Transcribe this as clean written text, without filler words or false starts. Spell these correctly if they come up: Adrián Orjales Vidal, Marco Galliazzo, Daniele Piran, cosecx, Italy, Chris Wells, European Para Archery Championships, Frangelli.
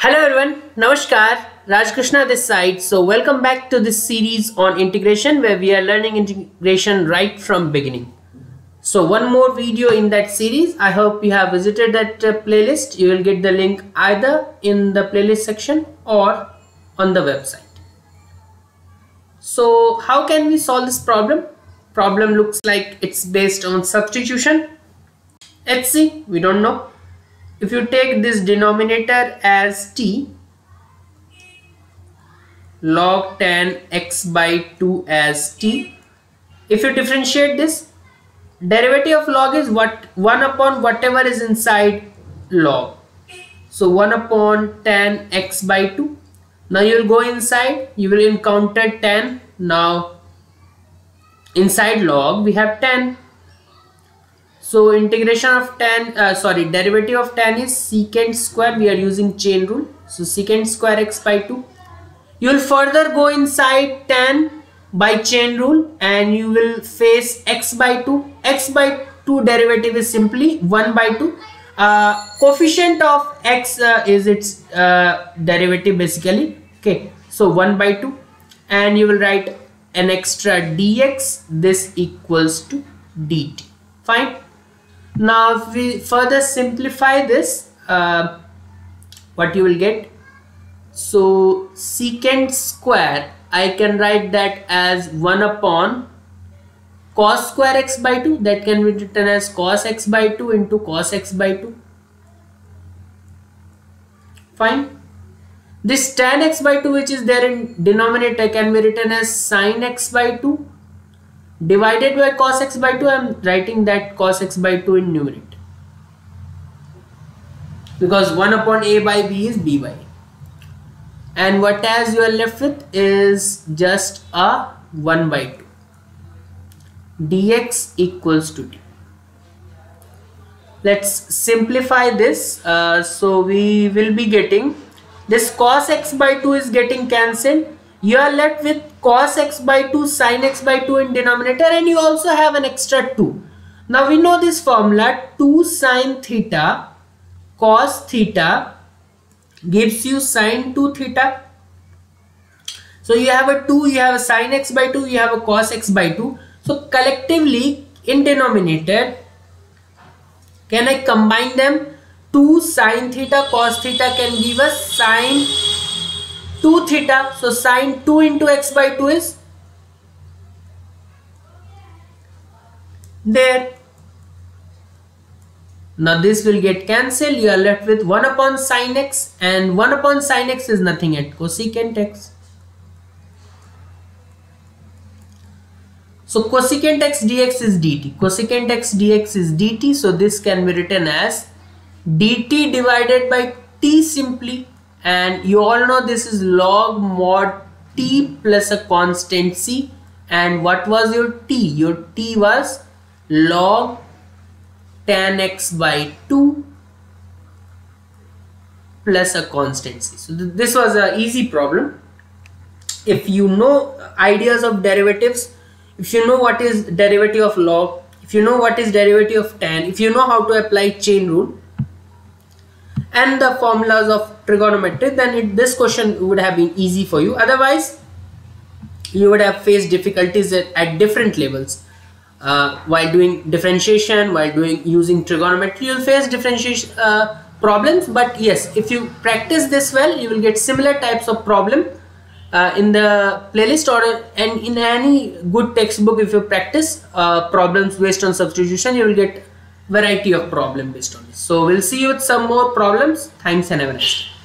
Hello everyone, Namaskar, Raj Krishna this side. So welcome back to this series on integration where we are learning integration right from beginning. So one more video in that series. I hope you have visited that playlist. You will get the link either in the playlist section or on the website. So how can we solve this problem? Problem looks like it's based on substitution. Let's see, we don't know. If you take this denominator as t, log tan x/2 as t. If you differentiate this, derivative of log is what 1 upon whatever is inside log. So 1 upon tan x/2. Now you will go inside, you will encounter tan. Now inside log we have tan. So integration of tan, derivative of tan is secant square. We are using chain rule. So secant square x/2. You will further go inside tan by chain rule and you will face x/2. x/2 derivative is simply 1/2. Coefficient of x is its derivative basically. Okay. So 1/2 and you will write an extra dx. This equals to dt. Fine. Now if we further simplify this, what you will get, so secant square, I can write that as 1 upon cos square x/2, that can be written as cos x/2 into cos x/2. Fine. This tan x/2 which is there in denominator can be written as sin x/2. Divided by cos x/2, I am writing that cos x/2 in numerator because 1 upon a by b is b by a, and what as you are left with is just a 1/2 dx equals to t. Let's simplify this. So we will be getting this cos x/2 is getting cancelled. You are left with cos x/2 sin x/2 in denominator, and you also have an extra 2. Now we know this formula, 2 sin theta cos theta gives you sin 2 theta. So you have a 2, you have a sin x/2, you have a cos x/2. So collectively in denominator, can I combine them? 2 sin theta cos theta can give us sin 2 theta. So sin 2 into x/2 is there. Now this will get cancelled. You are left with 1 upon sin x, and 1 upon sin x is nothing at cosecant x. So cosecant x dx is dt. Cosecant x dx is dt. So this can be written as dt divided by t simply. And you all know this is log mod t plus a constant c, and what was your t? Your t was log tan x/2 plus a constant c. So this was an easy problem. If you know ideas of derivatives, if you know what is derivative of log, if you know what is derivative of tan, if you know how to apply chain rule and the formulas of trigonometry, then this question would have been easy for you. Otherwise, you would have faced difficulties at different levels. While doing differentiation, while using trigonometry, you'll face differentiation problems. But yes, if you practice this well, you will get similar types of problem in the playlist or and in any good textbook. If you practice problems based on substitution, you will get variety of problem based on this. So we'll see you with some more problems. Thanks and have a nice day.